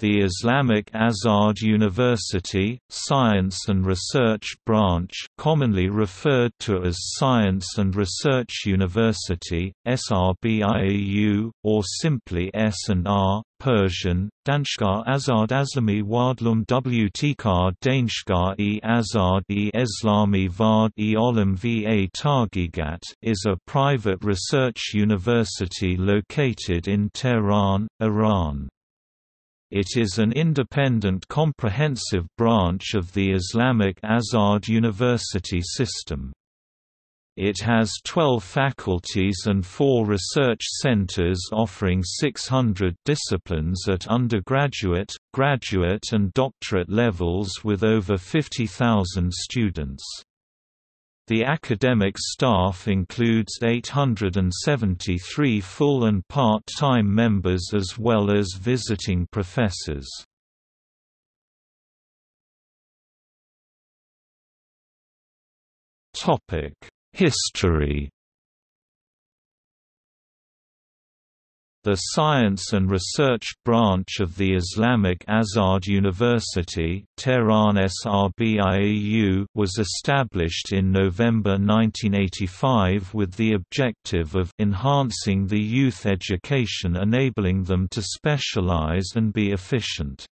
the Islamic Azad University, Science and Research Branch, commonly referred to as Science and Research University, SRBIAU, or simply S&R, Persian, Danshgar Azad Azami Wadlum Wtkar Danshgar-e Azad-e Eslami Vard-e Olam Va Targigat, is a private research university located in Tehran, Iran. It is an independent comprehensive branch of the Islamic Azad University system. It has 12 faculties and 4 research centers offering 600 disciplines at undergraduate, graduate and doctorate levels with over 50,000 students. The academic staff includes 873 full and part-time members as well as visiting professors. History. The Science and Research Branch of the Islamic Azad University, Tehran SRBIAU, was established in November 1985 with the objective of enhancing the youth education, enabling them to specialize and be efficient.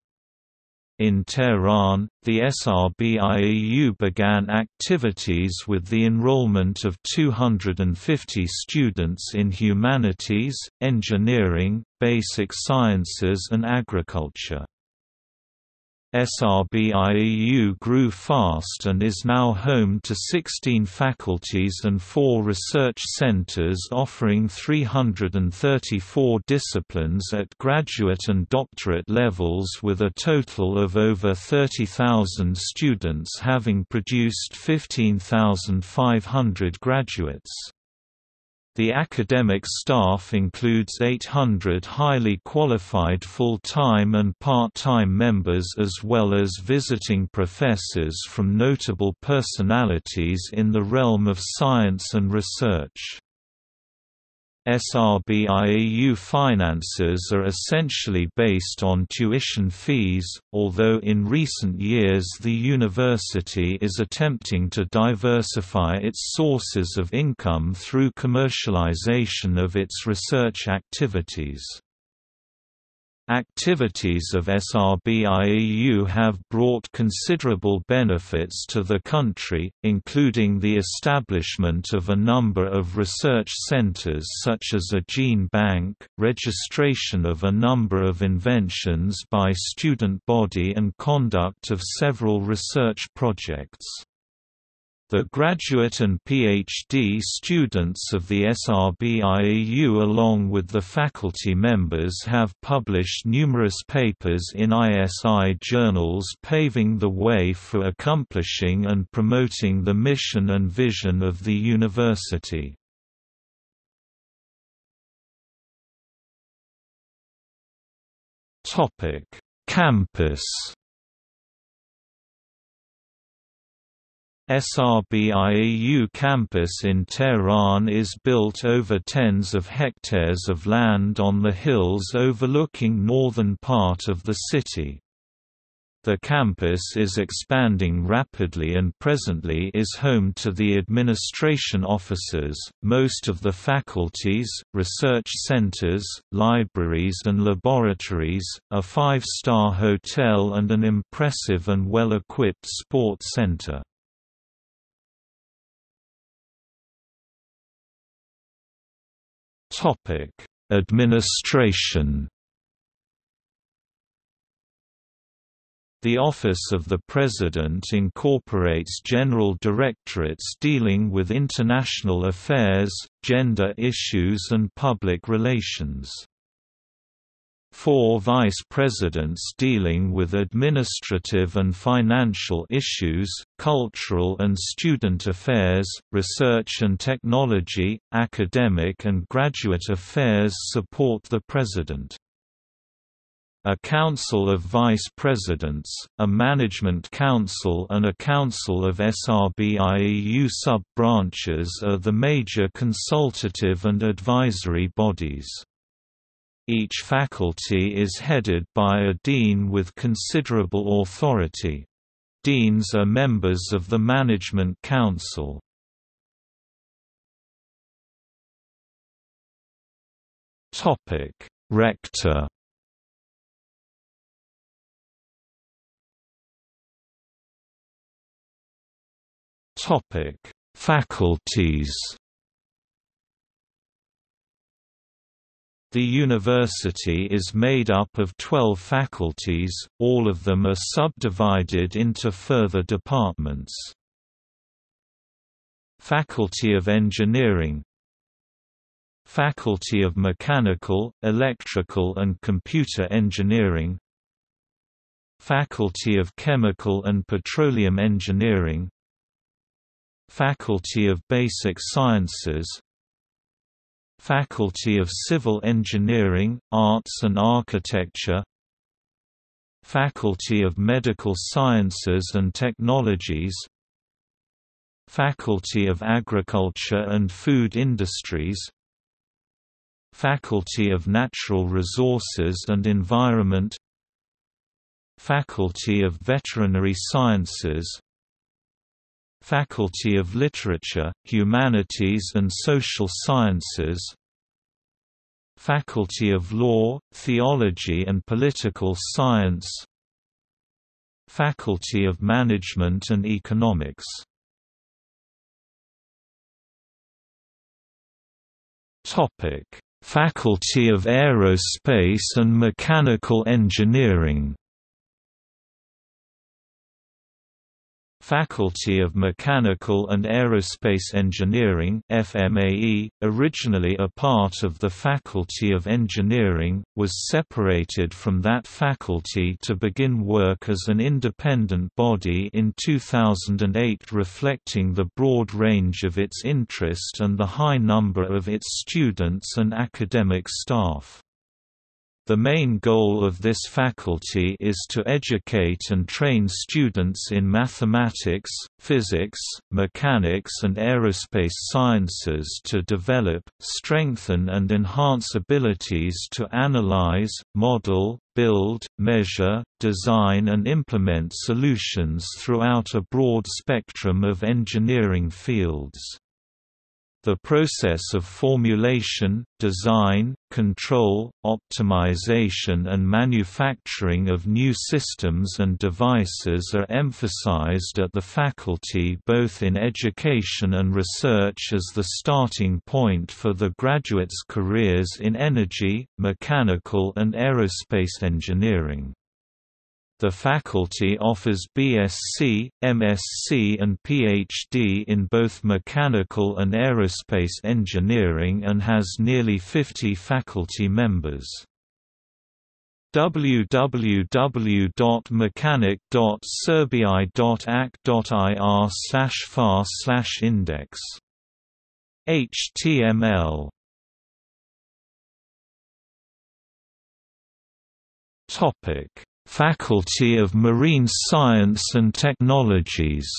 In Tehran, the SRBIAU began activities with the enrollment of 250 students in humanities, engineering, basic sciences and agriculture. SRBIAU grew fast and is now home to 16 faculties and 4 research centers offering 334 disciplines at graduate and doctorate levels with a total of over 30,000 students, having produced 15,500 graduates. The academic staff includes 800 highly qualified full-time and part-time members as well as visiting professors from notable personalities in the realm of science and research. SRBIAU finances are essentially based on tuition fees, although in recent years the university is attempting to diversify its sources of income through commercialization of its research activities. Activities of SRBIAU have brought considerable benefits to the country, including the establishment of a number of research centers such as a gene bank, registration of a number of inventions by student body and conduct of several research projects. The graduate and PhD students of the SRBIAU along with the faculty members have published numerous papers in ISI journals paving the way for accomplishing and promoting the mission and vision of the university. Campus. SRBIAU campus in Tehran is built over tens of hectares of land on the hills overlooking northern part of the city. The campus is expanding rapidly and presently is home to the administration offices, most of the faculties, research centers, libraries and laboratories, a 5-star hotel and an impressive and well-equipped sports center. Administration. The Office of the President incorporates general directorates dealing with international affairs, gender issues and public relations. 4 vice presidents dealing with administrative and financial issues, cultural and student affairs, research and technology, academic and graduate affairs support the president. A council of vice presidents, a management council and a council of SRBIAU sub-branches are the major consultative and advisory bodies. Each faculty is headed by a dean with considerable authority. Deans are members of the Management Council. Rector. Faculties. The university is made up of 12 faculties, all of them are subdivided into further departments. Faculty of Engineering, Faculty of Mechanical, Electrical and Computer Engineering, Faculty of Chemical and Petroleum Engineering, Faculty of Basic Sciences, Faculty of Civil Engineering, Arts and Architecture, Faculty of Medical Sciences and Technologies, Faculty of Agriculture and Food Industries, Faculty of Natural Resources and Environment, Faculty of Veterinary Sciences, Faculty of Literature, Humanities and Social Sciences, Faculty of Law, Theology and Political Science, Faculty of Management and Economics. Topic: Faculty of Aerospace and Mechanical Engineering. Faculty of Mechanical and Aerospace Engineering (FMAE), originally a part of the Faculty of Engineering, was separated from that faculty to begin work as an independent body in 2008, reflecting the broad range of its interest and the high number of its students and academic staff. The main goal of this faculty is to educate and train students in mathematics, physics, mechanics and aerospace sciences to develop, strengthen and enhance abilities to analyze, model, build, measure, design and implement solutions throughout a broad spectrum of engineering fields. The process of formulation, design, control, optimization and manufacturing of new systems and devices are emphasized at the faculty both in education and research as the starting point for the graduates' careers in energy, mechanical and aerospace engineering. The faculty offers BSc, MSc and PhD in both mechanical and aerospace engineering and has nearly 50 faculty members. www.mechanic.serbii.ac.ir/far/index.html Faculty of Marine Science and Technologies.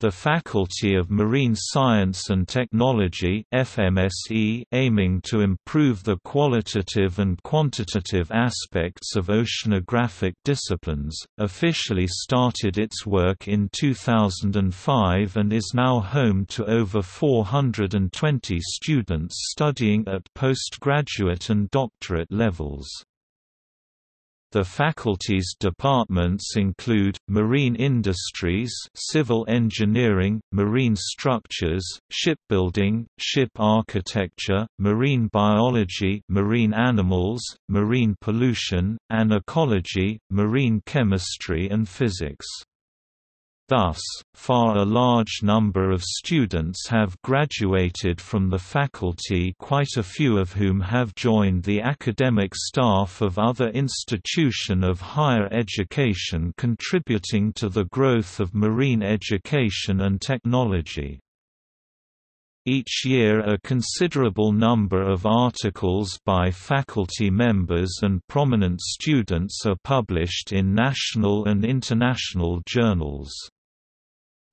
The Faculty of Marine Science and Technology (FMSE), aiming to improve the qualitative and quantitative aspects of oceanographic disciplines, officially started its work in 2005 and is now home to over 420 students studying at postgraduate and doctorate levels. The faculty's departments include marine industries, civil engineering, marine structures, shipbuilding, ship architecture, marine biology, marine animals, marine pollution, and ecology, marine chemistry and physics. Thus, far a large number of students have graduated from the faculty, quite a few of whom have joined the academic staff of other institutions of higher education, contributing to the growth of marine education and technology. Each year a considerable number of articles by faculty members and prominent students are published in national and international journals.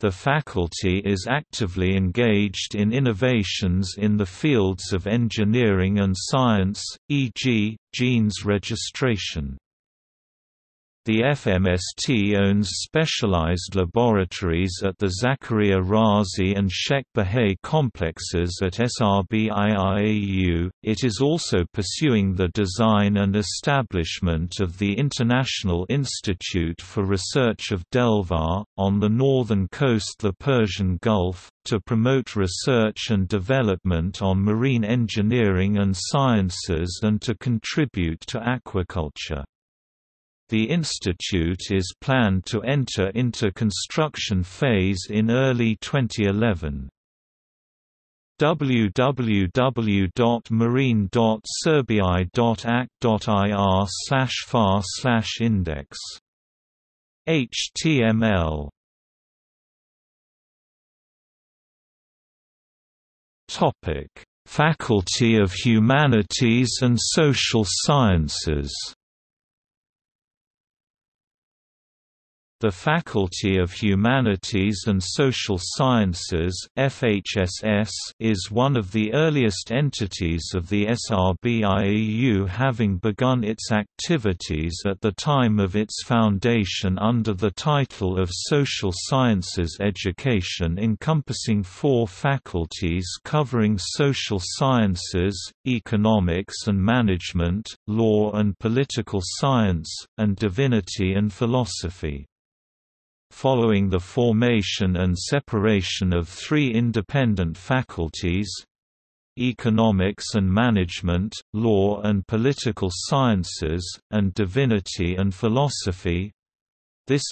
The faculty is actively engaged in innovations in the fields of engineering and science, e.g., genes registration. The FMST owns specialized laboratories at the Zakaria Razi and Sheikh Bahay complexes at SRBIAU. It is also pursuing the design and establishment of the International Institute for Research of Delvar, on the northern coast of the Persian Gulf, to promote research and development on marine engineering and sciences and to contribute to aquaculture. The institute is planned to enter into construction phase in early 2011. www.marine.serbii.ac.ir/far/index.html Topic: Faculty of Humanities and Social Sciences. The Faculty of Humanities and Social Sciences (FHSS) is one of the earliest entities of the SRBIAU, having begun its activities at the time of its foundation under the title of Social Sciences Education, encompassing four faculties covering social sciences, economics and management, law and political science, and divinity and philosophy. Following the formation and separation of three independent faculties—economics and management, law and political sciences, and divinity and philosophy—this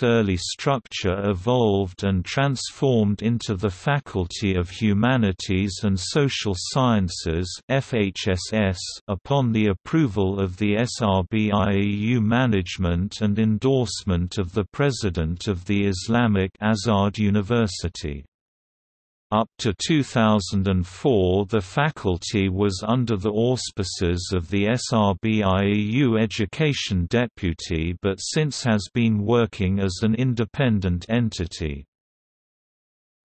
early structure evolved and transformed into the Faculty of Humanities and Social Sciences (FHSS) upon the approval of the SRBIAU management and endorsement of the President of the Islamic Azad University. Up to 2004, the faculty was under the auspices of the SRBIAU Education Deputy, but since has been working as an independent entity.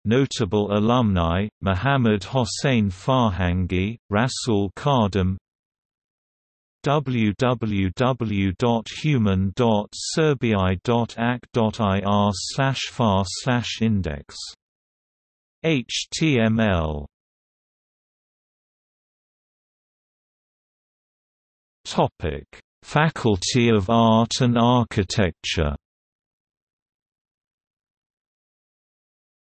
Notable alumni: Mohammad Hossein Farhangi, Rasool Kardam. www.human.serbii.ac.ir/far/index.html Topic: Faculty of Art and Architecture.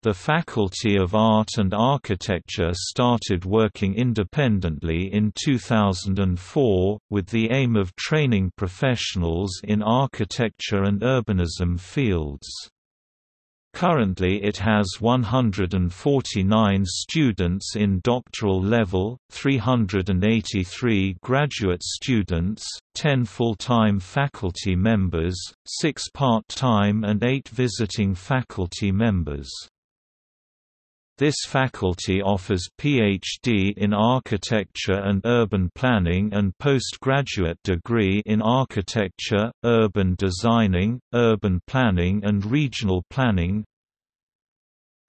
The Faculty of Art and Architecture started working independently in 2004, with the aim of training professionals in architecture and urbanism fields. Currently it has 149 students in doctoral level, 383 graduate students, 10 full-time faculty members, 6 part-time and 8 visiting faculty members. This faculty offers PhD in architecture and urban planning and postgraduate degree in architecture, urban designing, urban planning and regional planning.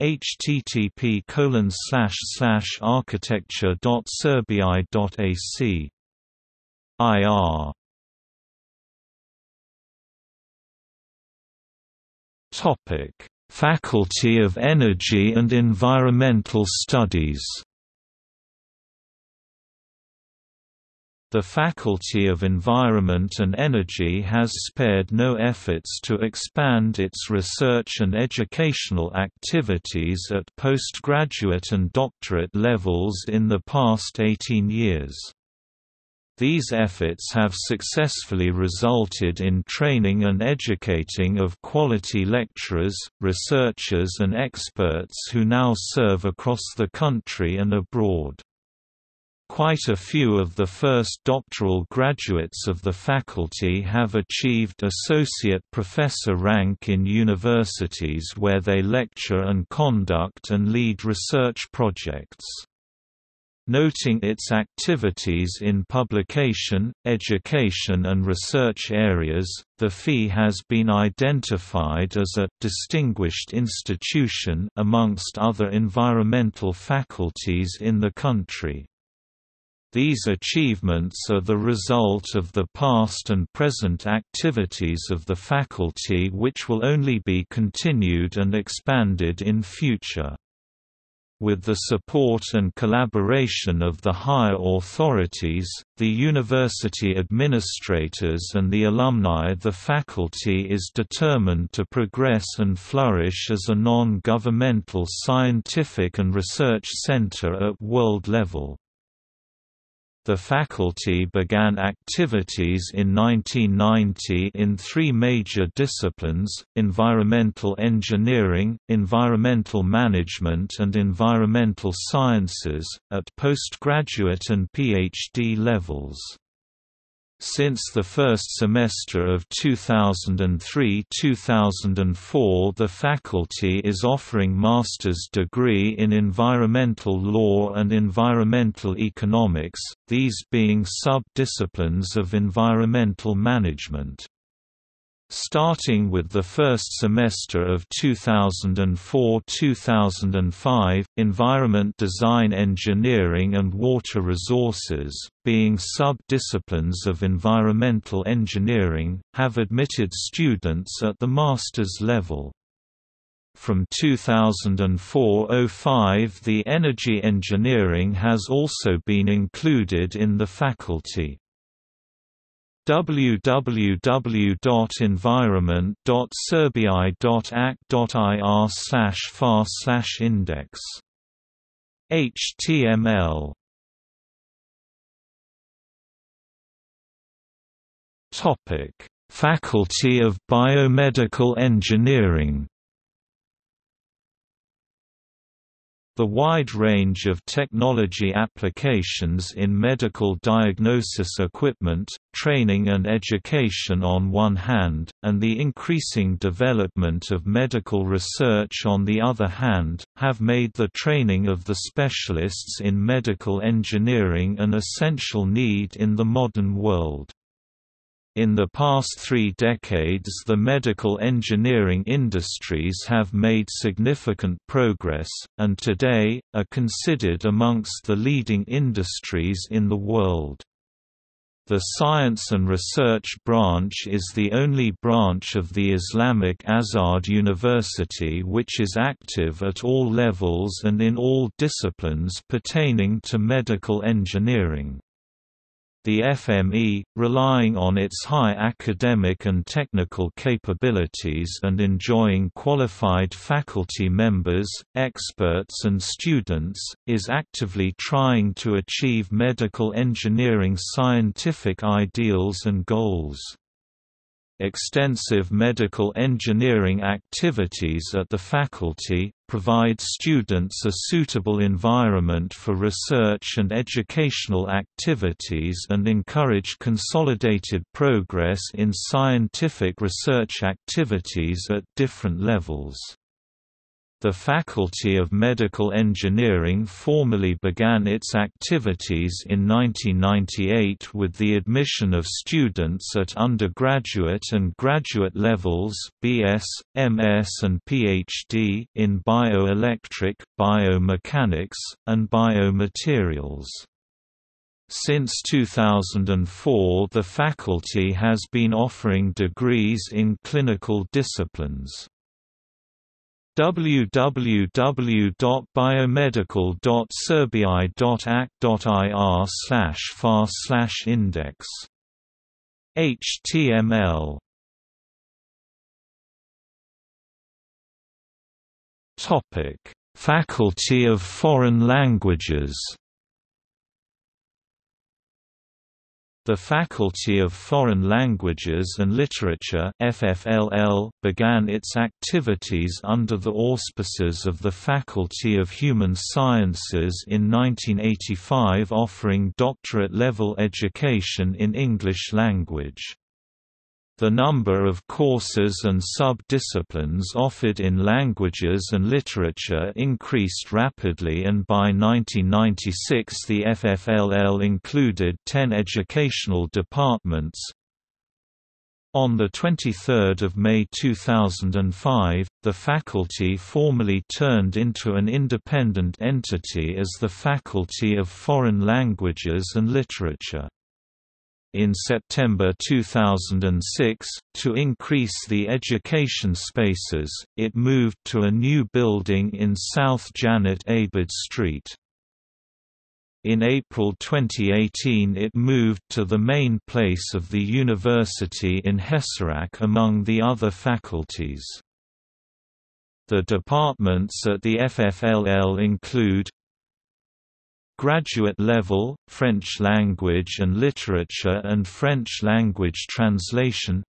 http://architecture.serbii.ac.ir Topic: Faculty of Energy and Environmental Studies. The Faculty of Environment and Energy has spared no efforts to expand its research and educational activities at postgraduate and doctorate levels in the past 18 years. These efforts have successfully resulted in training and educating of quality lecturers, researchers and experts who now serve across the country and abroad. Quite a few of the first doctoral graduates of the faculty have achieved associate professor rank in universities where they lecture and conduct and lead research projects. noting its activities in publication, education and research areas. The FI has been identified as a distinguished institution amongst other environmental faculties in the country. These achievements are the result of the past and present activities of the faculty, which will only be continued and expanded in future. With the support and collaboration of the higher authorities, the university administrators and the alumni, the faculty is determined to progress and flourish as a non-governmental scientific and research center at world level. The faculty began activities in 1990 in three major disciplines: environmental engineering, environmental management and environmental sciences, at postgraduate and PhD levels. Since the first semester of 2003–2004, the faculty is offering master's degree in environmental law and environmental economics, these being sub-disciplines of environmental management. Starting with the first semester of 2004–2005, environment design engineering and water resources, being sub-disciplines of environmental engineering, have admitted students at the master's level. From 2004–05, the energy engineering has also been included in the faculty. www.environment.serbii.ac.ir/far/index.html Topic: Faculty of Biomedical Engineering. The wide range of technology applications in medical diagnosis equipment, training and education on one hand, and the increasing development of medical research on the other hand, have made the training of the specialists in medical engineering an essential need in the modern world. In the past three decades, the medical engineering industries have made significant progress, and today, are considered amongst the leading industries in the world. The Science and Research Branch is the only branch of the Islamic Azad University which is active at all levels and in all disciplines pertaining to medical engineering. The FME, relying on its high academic and technical capabilities and enjoying qualified faculty members, experts and students, is actively trying to achieve medical engineering scientific ideals and goals. Extensive medical engineering activities at the faculty provide students a suitable environment for research and educational activities and encourage consolidated progress in scientific research activities at different levels. The Faculty of Medical Engineering formally began its activities in 1998 with the admission of students at undergraduate and graduate levels (BS, MS and PhD) in bioelectric, biomechanics, and biomaterials. Since 2004, the faculty has been offering degrees in clinical disciplines. www.biomedical.serbii.ac.ir/far/index.html Topic: Faculty of Foreign Languages. The Faculty of Foreign Languages and Literature (FFLL) began its activities under the auspices of the Faculty of Human Sciences in 1985, offering doctorate-level education in English language. The number of courses and sub-disciplines offered in languages and literature increased rapidly, and by 1996 the FFLL included 10 educational departments. On 23 May 2005, the faculty formally turned into an independent entity as the Faculty of Foreign Languages and Literature. In September 2006, to increase the education spaces, it moved to a new building in South Janet Abed Street. In April 2018 it moved to the main place of the university in Hesarak among the other faculties. The departments at the FFLL include Graduate Level, French Language and Literature and French Language Translation,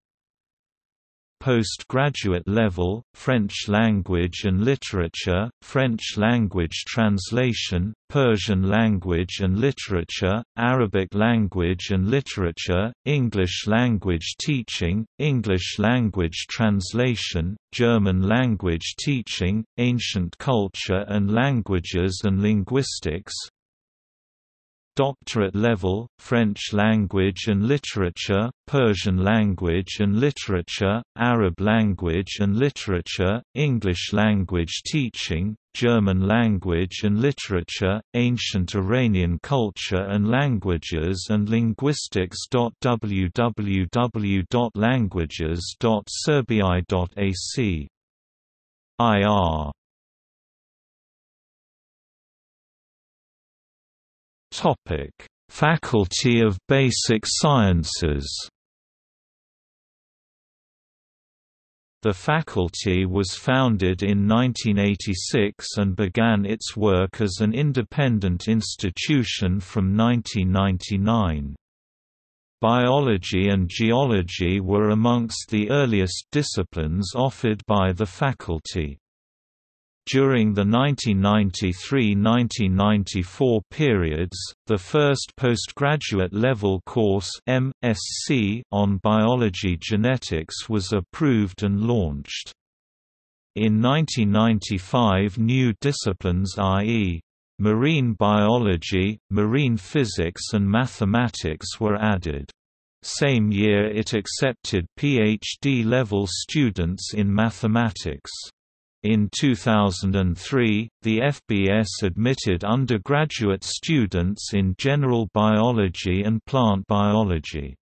Postgraduate Level, French Language and Literature, French Language Translation, Persian Language and Literature, Arabic Language and Literature, English Language Teaching, English Language Translation, German Language Teaching, Ancient Culture and Languages and Linguistics, Doctorate Level, French Language and Literature, Persian Language and Literature, Arab Language and Literature, English Language Teaching, German Language and Literature, Ancient Iranian Culture and Languages and Linguistics. www.languages.serbii.ac.ir Faculty of Basic Sciences. The faculty was founded in 1986 and began its work as an independent institution from 1999. Biology and geology were amongst the earliest disciplines offered by the faculty. During the 1993–1994 periods, the first postgraduate-level course (MSc) on biology genetics was approved and launched. In 1995 new disciplines i.e. marine biology, marine physics and mathematics were added. Same year it accepted PhD-level students in mathematics. In 2003, the FBS admitted undergraduate students in general biology and plant biology.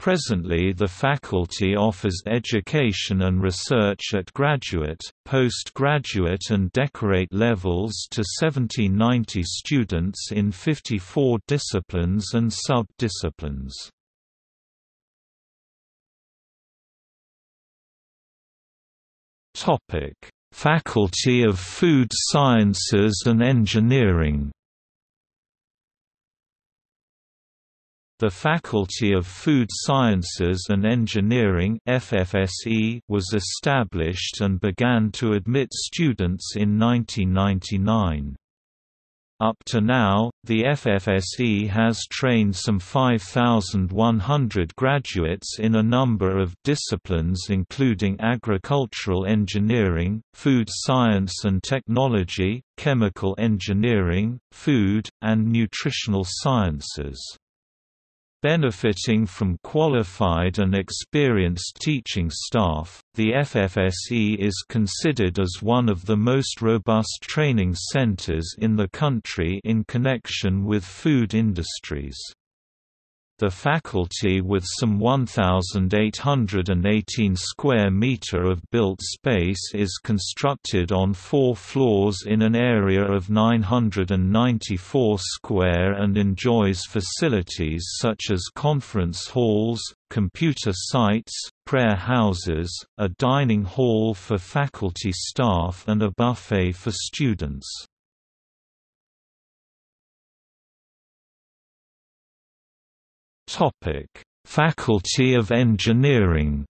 Presently the faculty offers education and research at graduate, postgraduate and doctorate levels to 1,790 students in 54 disciplines and sub-disciplines. Faculty of Food Sciences and Engineering. The Faculty of Food Sciences and Engineering (FFSE) was established and began to admit students in 1999. Up to now, the FFSE has trained some 5,100 graduates in a number of disciplines including agricultural engineering, food science and technology, chemical engineering, food, and nutritional sciences. Benefiting from qualified and experienced teaching staff, the FFSE is considered as one of the most robust training centers in the country in connection with food industries. The faculty, with some 1,818 square meter of built space, is constructed on 4 floors in an area of 994 square and enjoys facilities such as conference halls, computer sites, prayer houses, a dining hall for faculty staff and a buffet for students. Faculty of Engineering.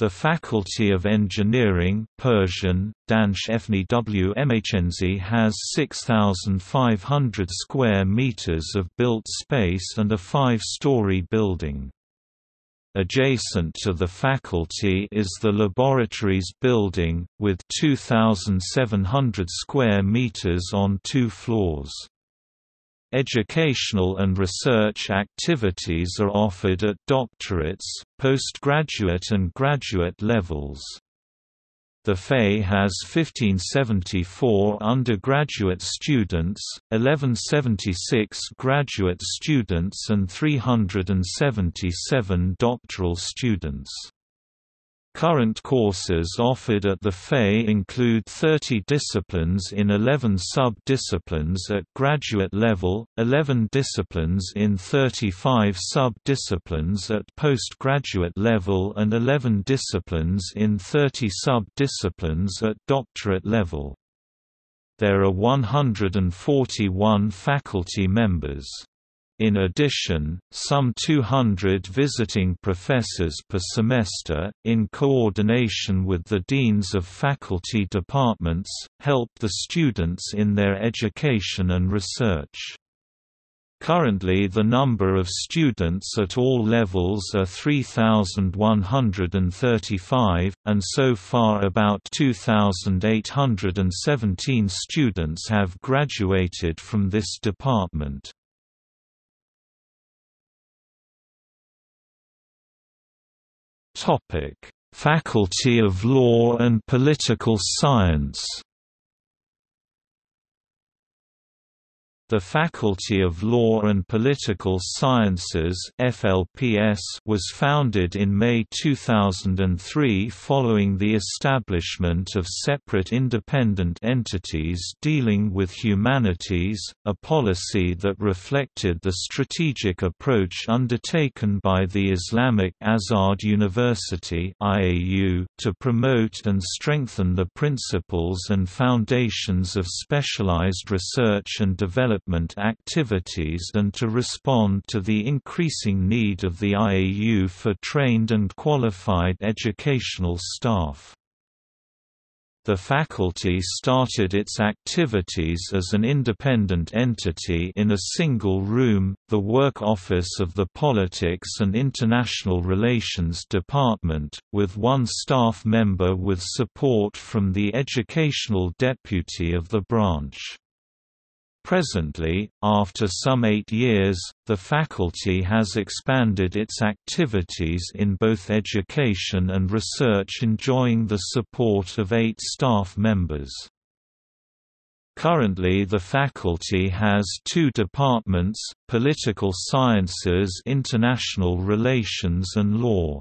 The Faculty of Engineering, Persian, FNEWMHNZ has 6,500 square meters of built space and a 5-story building. Adjacent to the faculty is the laboratories building, with 2,700 square meters on 2 floors. Educational and research activities are offered at doctorates, postgraduate and graduate levels. The FAE has 1574 undergraduate students, 1176 graduate students and 377 doctoral students. Current courses offered at the FAE include 30 disciplines in 11 sub-disciplines at graduate level, 11 disciplines in 35 sub-disciplines at postgraduate level and 11 disciplines in 30 sub-disciplines at doctorate level. There are 141 faculty members. In addition, some 200 visiting professors per semester, in coordination with the deans of faculty departments, help the students in their education and research. Currently, the number of students at all levels are 3,135, and so far about 2,817 students have graduated from this department. Faculty of Law and Political Science. The Faculty of Law and Political Sciences (FLPS) was founded in May 2003 following the establishment of separate independent entities dealing with humanities, a policy that reflected the strategic approach undertaken by the Islamic Azad University (IAU) to promote and strengthen the principles and foundations of specialized research and development activities and to respond to the increasing need of the IAU for trained and qualified educational staff. The faculty started its activities as an independent entity in a single room, the work office of the Politics and International Relations Department, with one staff member with support from the educational deputy of the branch. Presently, after some 8 years, the faculty has expanded its activities in both education and research, enjoying the support of 8 staff members. Currently, the faculty has 2 departments: Political Sciences, International Relations and Law.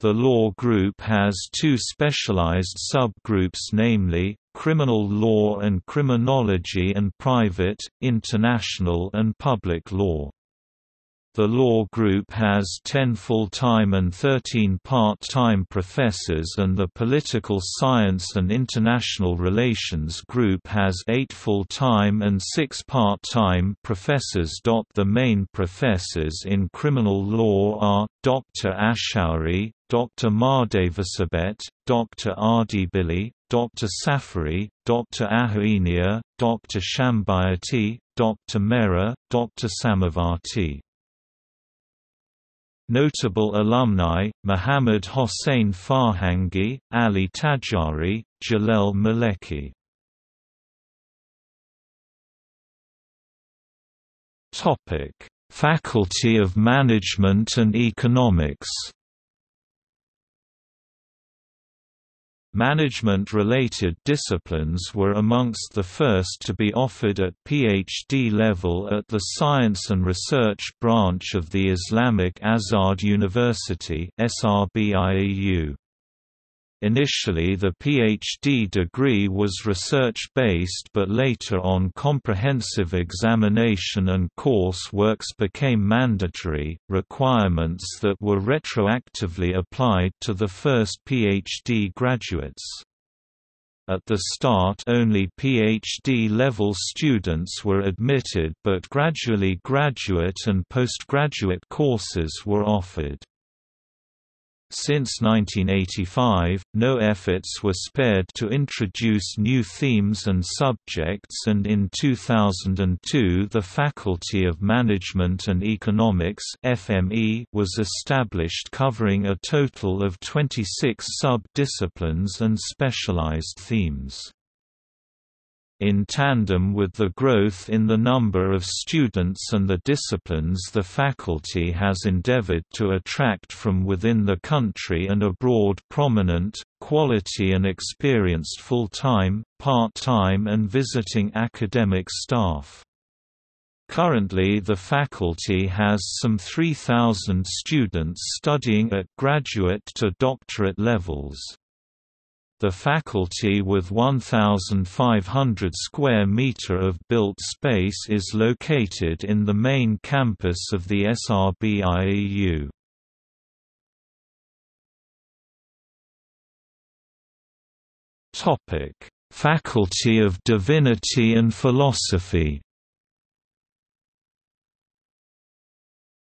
The law group has 2 specialized subgroups, namely, criminal law and criminology and private, international and public law. The law group has 10 full-time and 13 part-time professors, and the Political Science and International Relations group has 8 full-time and 6 part-time professors. The main professors in criminal law are Dr. Ashoury, Dr. Mardavasabet, Dr. Ardibili, Dr. Safari, Dr. Ahainia, Dr. Shambayati, Dr. Mera, Dr. Samavati. Notable alumni: Mohammad Hossein Farhangi, Ali Tajari, Jalel Maleki. Topic: Faculty of Management and Economics. Management-related disciplines were amongst the first to be offered at PhD level at the Science and Research Branch of the Islamic Azad University (SRBIAU). Initially, the PhD degree was research-based, but later on comprehensive examination and course works became mandatory, requirements that were retroactively applied to the first PhD graduates. At the start, only PhD-level students were admitted, but gradually graduate and postgraduate courses were offered. Since 1985, no efforts were spared to introduce new themes and subjects, and in 2002 the Faculty of Management and Economics (FME) was established, covering a total of 26 sub-disciplines and specialized themes. In tandem with the growth in the number of students and the disciplines, the faculty has endeavored to attract from within the country and abroad prominent, quality and experienced full-time, part-time and visiting academic staff. Currently the faculty has some 3,000 students studying at graduate to doctorate levels. The faculty, with 1,500 square meter of built space, is located in the main campus of the SRBIAU. Topic: Faculty of Divinity and Philosophy.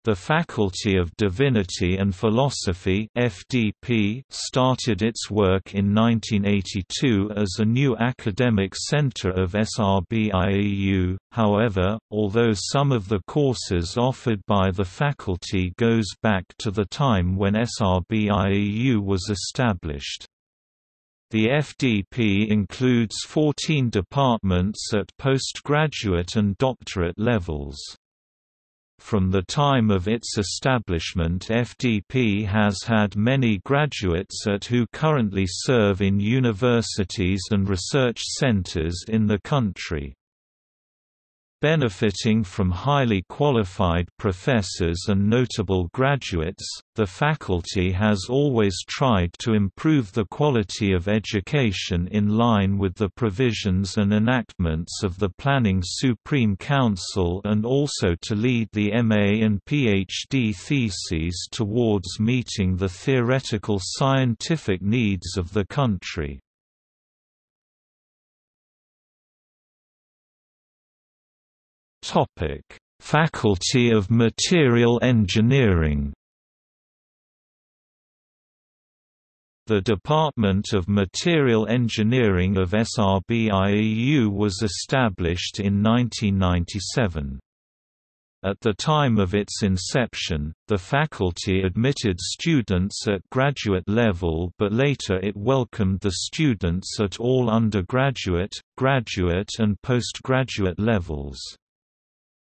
The Faculty of Divinity and Philosophy (FDP) started its work in 1982 as a new academic center of SRBIAU. However, although some of the courses offered by the faculty goes back to the time when SRBIAU was established. The FDP includes 14 departments at postgraduate and doctorate levels. From the time of its establishment, FDP has had many graduates at who currently serve in universities and research centers in the country. Benefiting from highly qualified professors and notable graduates, the faculty has always tried to improve the quality of education in line with the provisions and enactments of the Planning Supreme Council, and also to lead the MA and PhD theses towards meeting the theoretical scientific needs of the country. Faculty of Material Engineering. The Department of Material Engineering of SRBIAU was established in 1997. At the time of its inception, the faculty admitted students at graduate level, but later it welcomed the students at all undergraduate, graduate and postgraduate levels.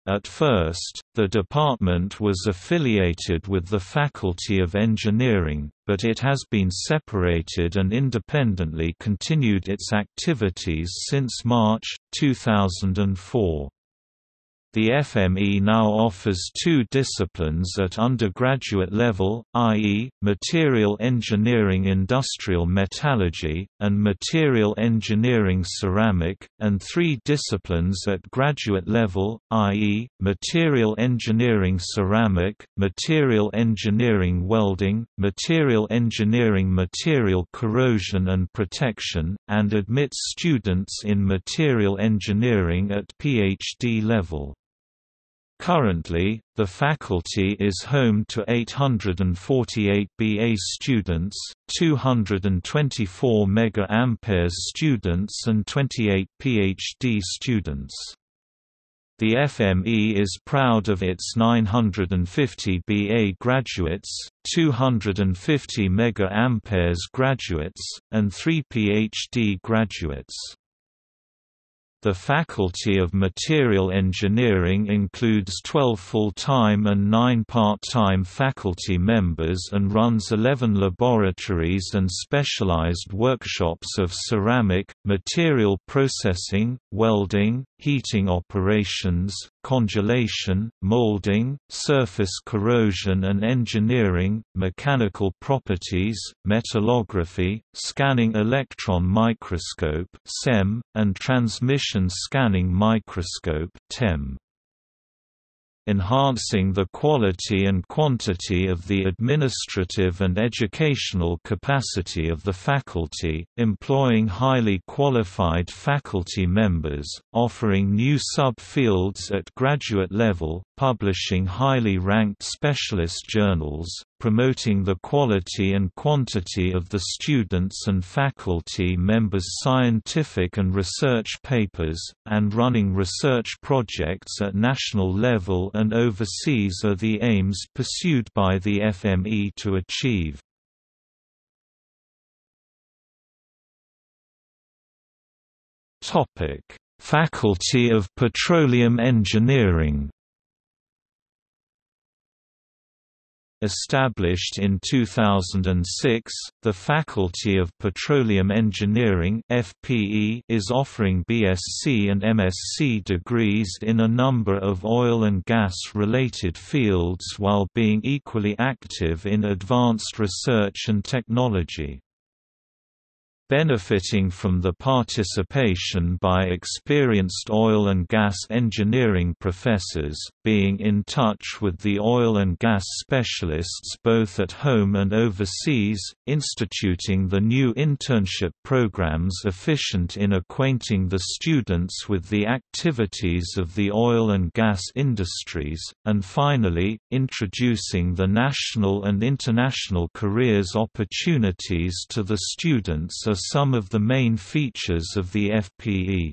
At first, the department was affiliated with the Faculty of Engineering, but it has been separated and independently continued its activities since March 2004. The FME now offers two disciplines at undergraduate level, i.e., Material Engineering Industrial Metallurgy, and Material Engineering Ceramic, and three disciplines at graduate level, i.e., Material Engineering Ceramic, Material Engineering Welding, Material Engineering Material Corrosion and Protection, and admits students in Material Engineering at PhD level. Currently, the faculty is home to 848 BA students, 224 mega-ampere students and 28 PhD students. The FME is proud of its 950 BA graduates, 250 mega-ampere graduates, and 3 PhD graduates. The Faculty of Material Engineering includes 12 full-time and 9 part-time faculty members and runs 11 laboratories and specialized workshops of ceramic, material processing, welding, heating operations, congelation, molding, surface corrosion and engineering, mechanical properties, metallography, scanning electron microscope (SEM), and transmission scanning microscope (TEM). Enhancing the quality and quantity of the administrative and educational capacity of the faculty, employing highly qualified faculty members, offering new sub-fields at graduate level, publishing highly ranked specialist journals, promoting the quality and quantity of the students' and faculty members' scientific and research papers, and running research projects at national level and overseas are the aims pursued by the FME to achieve. Faculty of Petroleum Engineering. Established in 2006, the Faculty of Petroleum Engineering (FPE) is offering BSc and MSc degrees in a number of oil and gas-related fields while being equally active in advanced research and technology. Benefiting from the participation by experienced oil and gas engineering professors, being in touch with the oil and gas specialists both at home and overseas, instituting the new internship programs efficient in acquainting the students with the activities of the oil and gas industries, and finally, introducing the national and international careers opportunities to the students are some of the main features of the FPE.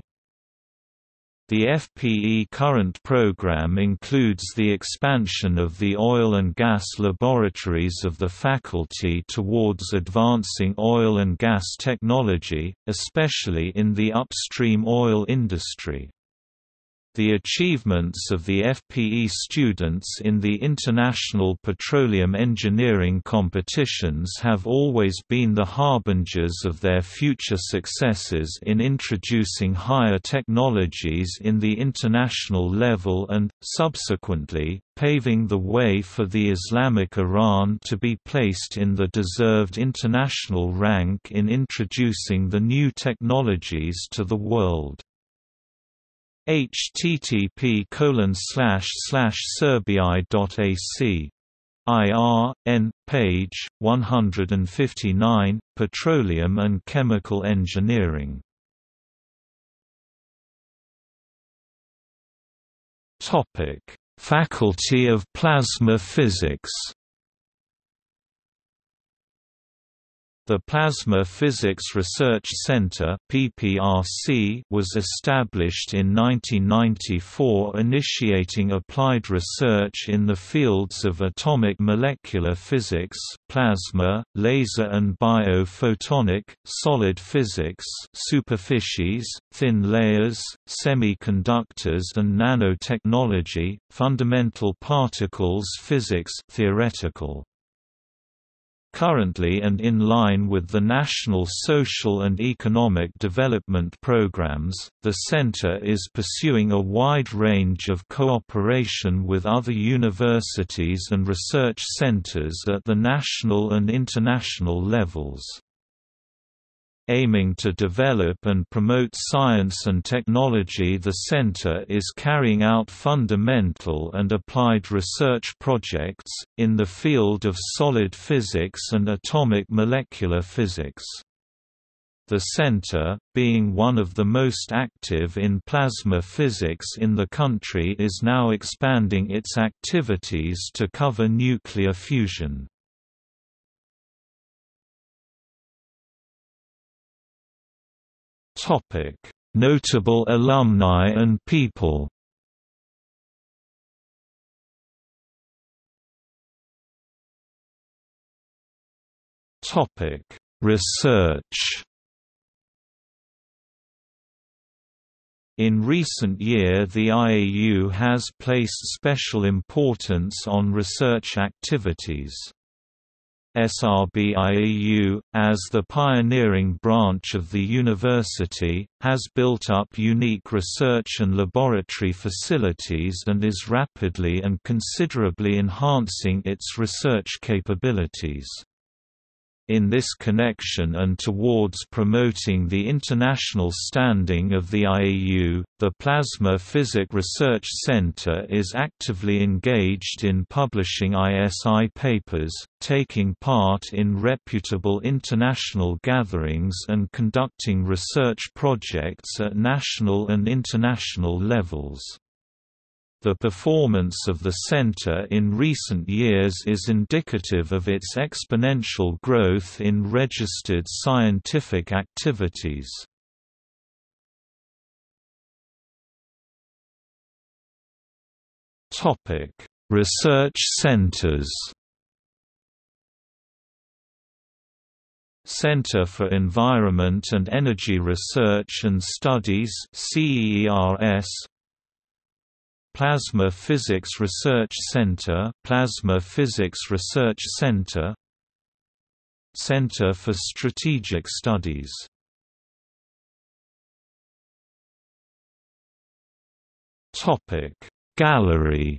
The FPE current program includes the expansion of the oil and gas laboratories of the faculty towards advancing oil and gas technology, especially in the upstream oil industry. The achievements of the FPE students in the international petroleum engineering competitions have always been the harbingers of their future successes in introducing higher technologies in the international level and, subsequently, paving the way for the Islamic Iran to be placed in the deserved international rank in introducing the new technologies to the world. http://serbii.ac.ir/n page 159 Petroleum and Chemical Engineering. Topic: Faculty of Plasma Physics. The Plasma Physics Research Center (PPRC) was established in 1994, initiating applied research in the fields of atomic molecular physics, plasma, laser and biophotonic, solid physics, superficies, thin layers, semiconductors and nanotechnology, fundamental particles physics theoretical. Currently and in line with the National Social and Economic Development Programs, the Center is pursuing a wide range of cooperation with other universities and research centers at the national and international levels. Aiming to develop and promote science and technology, the Center is carrying out fundamental and applied research projects, in the field of solid physics and atomic molecular physics. The Center, being one of the most active in plasma physics in the country, is now expanding its activities to cover nuclear fusion. Notable alumni and people. Research. In recent year the IAU has placed special importance on research activities. SRBIAU, as the pioneering branch of the university, has built up unique research and laboratory facilities and is rapidly and considerably enhancing its research capabilities. In this connection and towards promoting the international standing of the IAU, the Plasma Physics Research Center is actively engaged in publishing ISI papers, taking part in reputable international gatherings and conducting research projects at national and international levels. The performance of the center in recent years is indicative of its exponential growth in registered scientific activities. Topic: Research centers. Center for Environment and Energy Research and Studies (CERS). Plasma Physics Research Center, Plasma Physics Research Center. Center for Strategic Studies. Topic: Gallery.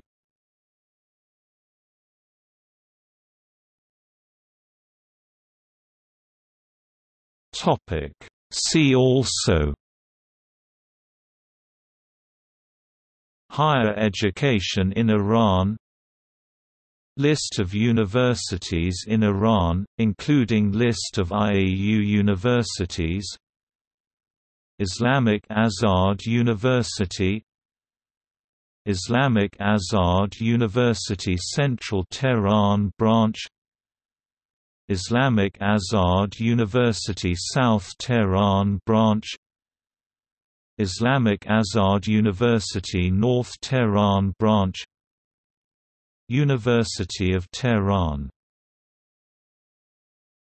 Topic: See also. Higher education in Iran. List of universities in Iran, including list of IAU universities. Islamic Azad University. Islamic Azad University Central Tehran Branch. Islamic Azad University South Tehran Branch. Islamic Azad University North Tehran Branch. University of Tehran.